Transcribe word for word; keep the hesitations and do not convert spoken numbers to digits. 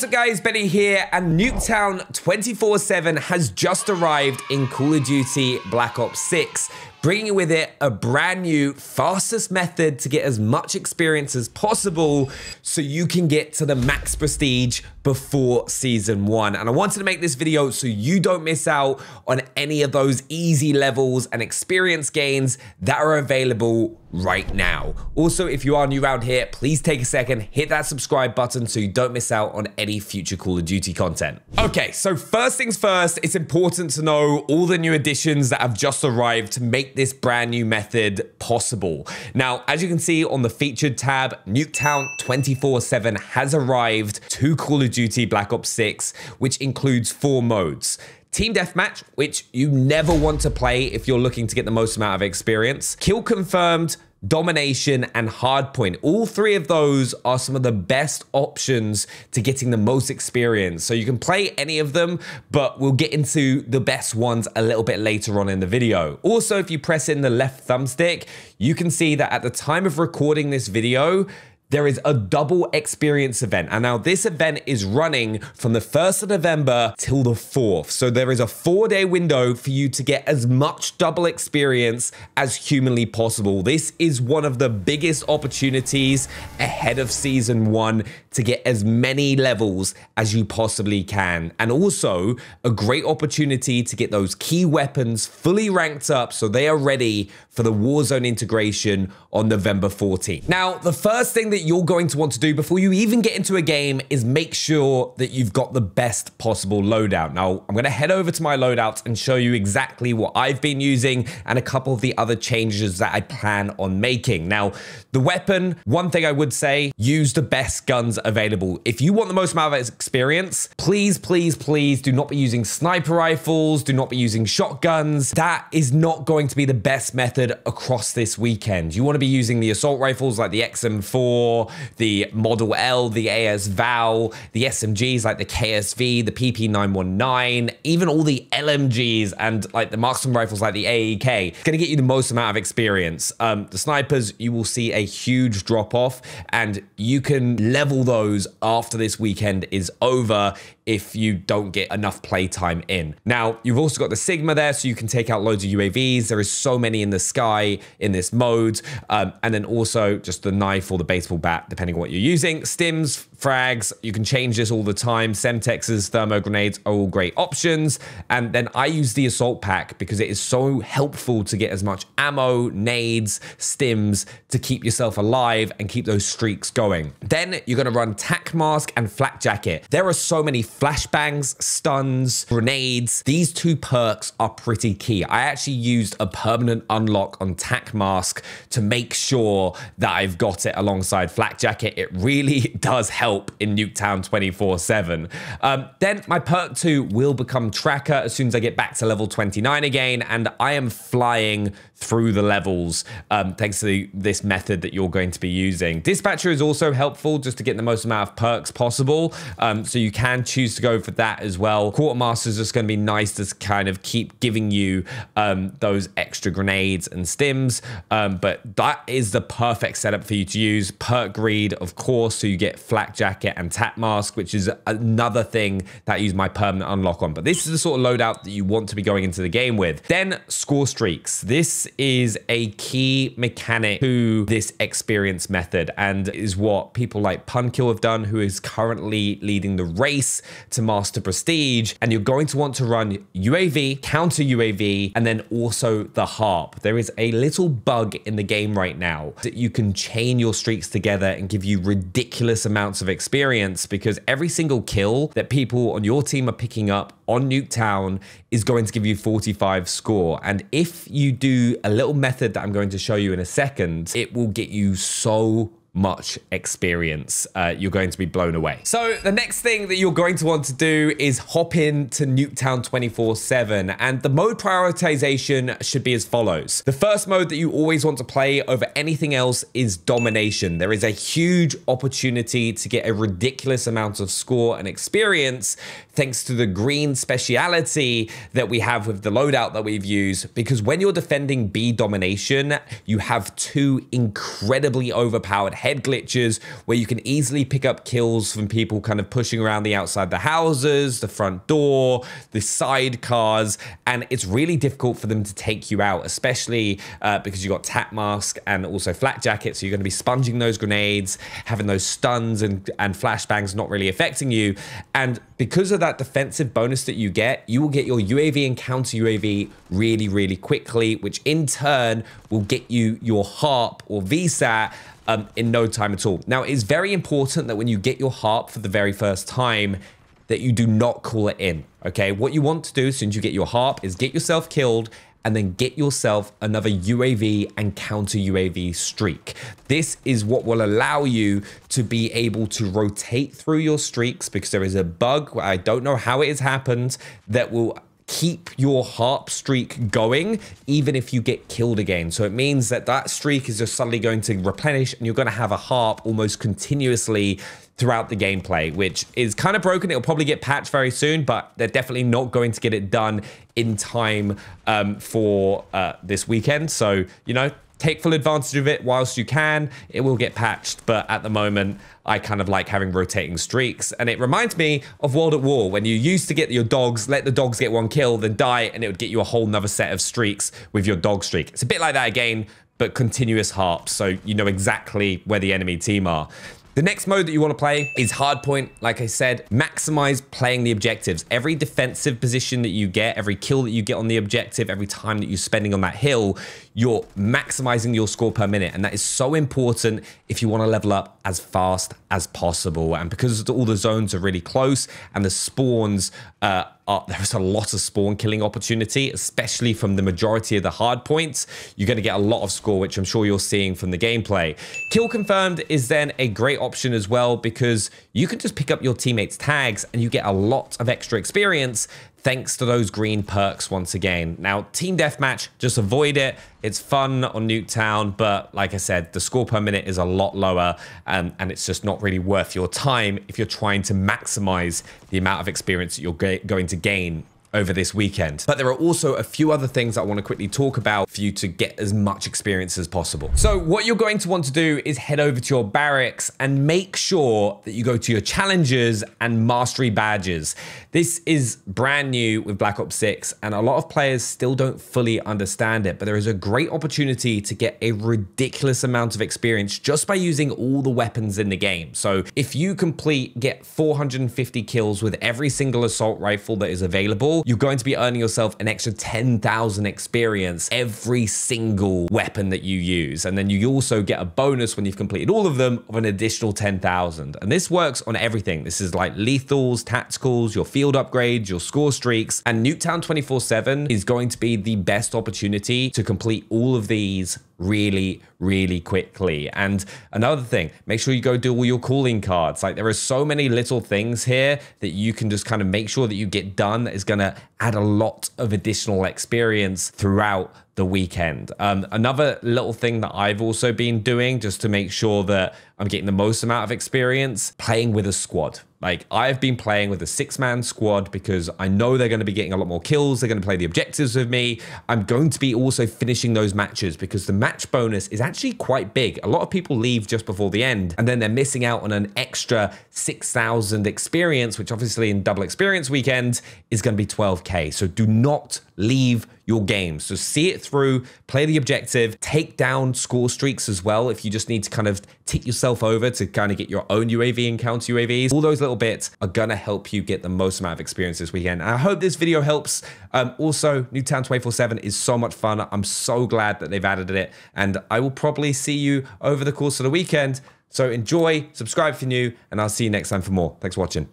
What's up guys, Benny here, and Nuketown twenty-four seven has just arrived in Call of Duty Black Ops six, bringing with it a brand new, fastest method to get as much experience as possible so you can get to the max prestige before season one. And I wanted to make this video so you don't miss out on any of those easy levels and experience gains that are available right now. Also, if you are new around here, please take a second, hit that subscribe button so you don't miss out on any future Call of Duty content. Okay, so first things first, it's important to know all the new additions that have just arrived to make this brand new method possible. Now, as you can see on the featured tab, Nuketown twenty-four seven has arrived to Call of Duty Black Ops six, which includes four modes. Team Deathmatch, which you never want to play if you're looking to get the most amount of experience. Kill Confirmed, Domination, and Hardpoint. All three of those are some of the best options to getting the most experience. So you can play any of them, but we'll get into the best ones a little bit later on in the video. Also, if you press in the left thumbstick, you can see that at the time of recording this video, there is a double experience event. And now this event is running from the first of November till the fourth. So there is a four day window for you to get as much double experience as humanly possible. This is one of the biggest opportunities ahead of season one to get as many levels as you possibly can. And also a great opportunity to get those key weapons fully ranked up so they are ready for the Warzone integration on November fourteenth. Now, the first thing that you're going to want to do before you even get into a game is make sure that you've got the best possible loadout. Now, I'm going to head over to my loadouts and show you exactly what I've been using and a couple of the other changes that I plan on making. Now, the weapon, one thing I would say, use the best guns available. If you want the most amount of experience, please, please, please do not be using sniper rifles, do not be using shotguns. That is not going to be the best method across this weekend. You want to be using the assault rifles like the X M four, the Model L, the A S Val, the S M Gs like the K S V, the P P nine one nine, even all the L M Gs and like the marksman rifles like the A E K. It's gonna get you the most amount of experience. Um, the snipers, you will see a huge drop off, and you can level those after this weekend is over if you don't get enough playtime in. Now, you've also got the Sigma there, so you can take out loads of U A Vs. There is so many in the sky in this mode. Um, and then also just the knife or the baseball bat, depending on what you're using. Stims, frags, you can change this all the time. Semtexes, thermo grenades are all great options. And then I use the assault pack because it is so helpful to get as much ammo, nades, stims to keep yourself alive and keep those streaks going. Then you're gonna run Tac Mask and Flak Jacket. There are so many flashbangs, stuns, grenades. These two perks are pretty key. I actually used a permanent unlock on Tac Mask to make sure that I've got it alongside Flak Jacket. It really does help in Nuketown twenty-four seven. Um, then my perk two will become Tracker as soon as I get back to level twenty-nine again, and I am flying through the levels um, thanks to the, this method that you're going to be using. Dispatcher is also helpful just to get the most amount of perks possible, um, so you can choose to go for that as well. Quartermaster is just going to be nice to kind of keep giving you um, those extra grenades and stims, um, but that is the perfect setup for you to use. Perk Greed, of course, so you get Flak Jacket and Tac Mask, which is another thing that I use my permanent unlock on. But this is the sort of loadout that you want to be going into the game with. Then score streaks. This is a key mechanic to this experience method and is what people like Punkill have done, who is currently leading the race to master prestige. And you're going to want to run U A V, counter U A V, and then also the HARP. There is a little bug in the game right now that you can chain your streaks together and give you ridiculous amounts of experience, because every single kill that people on your team are picking up on Nuketown is going to give you forty-five score. And if you do a little method that I'm going to show you in a second, it will get you so much experience. Uh, you're going to be blown away. So the next thing that you're going to want to do is hop in to Nuketown twenty-four seven, and the mode prioritization should be as follows. The first mode that you always want to play over anything else is Domination. There is a huge opportunity to get a ridiculous amount of score and experience thanks to the green speciality that we have with the loadout that we've used, because when you're defending B Domination, you have two incredibly overpowered head glitches where you can easily pick up kills from people kind of pushing around the outside the houses, the front door, the side cars, and it's really difficult for them to take you out, especially uh, because you've got Tac Mask and also Flak Jacket, so you're going to be sponging those grenades, having those stuns and, and flashbangs not really affecting you. And because of that defensive bonus that you get, you will get your U A V and counter U A V really, really quickly, which in turn will get you your HARP or V SAT um, in no time at all. Now, it's very important that when you get your HARP for the very first time, that you do not call it in, okay? What you want to do as soon as you get your HARP is get yourself killed and then get yourself another U A V and counter U A V streak. This is what will allow you to be able to rotate through your streaks, because there is a bug, I don't know how it has happened, that will keep your HARP streak going even if you get killed again. So it means that that streak is just suddenly going to replenish and you're going to have a HARP almost continuously throughout the gameplay, which is kind of broken. It'll probably get patched very soon, but they're definitely not going to get it done in time um, for uh, this weekend. So, you know, take full advantage of it whilst you can. It will get patched, but at the moment, I kind of like having rotating streaks. And it reminds me of World at War, when you used to get your dogs, let the dogs get one kill, then die, and it would get you a whole nother set of streaks with your dog streak. It's a bit like that again, but continuous harps, so you know exactly where the enemy team are. The next mode that you want to play is hardpoint. Like I said, maximize playing the objectives. Every defensive position that you get, every kill that you get on the objective, every time that you're spending on that hill, you're maximizing your score per minute. And that is so important if you want to level up as fast as possible. And because all the zones are really close and the spawns uh, are, there's a lot of spawn killing opportunity, especially from the majority of the hard points, you're going to get a lot of score, which I'm sure you're seeing from the gameplay. Kill confirmed is then a great option as well, because you can just pick up your teammates' tags and you get a lot of extra experience thanks to those green perks once again. Now, team deathmatch, just avoid it. It's fun on Nuketown, but like I said, the score per minute is a lot lower, um, and it's just not really worth your time if you're trying to maximize the amount of experience that you're going to gain over this weekend. But there are also a few other things I want to quickly talk about for you to get as much experience as possible. So what you're going to want to do is head over to your barracks and make sure that you go to your challenges and mastery badges. This is brand new with Black Ops six, and a lot of players still don't fully understand it, but there is a great opportunity to get a ridiculous amount of experience just by using all the weapons in the game. So if you complete, get four hundred fifty kills with every single assault rifle that is available, you're going to be earning yourself an extra ten thousand experience every single weapon that you use. And then you also get a bonus when you've completed all of them of an additional ten thousand. And this works on everything. This is like lethals, tacticals, your field upgrades, your score streaks. And Nuketown twenty-four seven is going to be the best opportunity to complete all of these really, really quickly. And another thing, make sure you go do all your calling cards. Like, there are so many little things here that you can just kind of make sure that you get done that is going to add a lot of additional experience throughout the weekend. Um, another little thing that I've also been doing just to make sure that I'm getting the most amount of experience, playing with a squad. Like, I've been playing with a six-man squad because I know they're going to be getting a lot more kills. They're going to play the objectives with me. I'm going to be also finishing those matches because the match bonus is actually quite big. A lot of people leave just before the end, and then they're missing out on an extra six thousand experience, which obviously in double experience weekend is going to be twelve K. So do not leave your game. So see it through, play the objective, take down score streaks as well if you just need to kind of tick yourself over to kind of get your own U A V and counter U A Vs. All those little bits are gonna help you get the most amount of experience this weekend. And I hope this video helps. Um, also, Nuketown twenty-four seven is so much fun. I'm so glad that they've added it, and I will probably see you over the course of the weekend. So enjoy, subscribe if you're new, and I'll see you next time for more. Thanks for watching.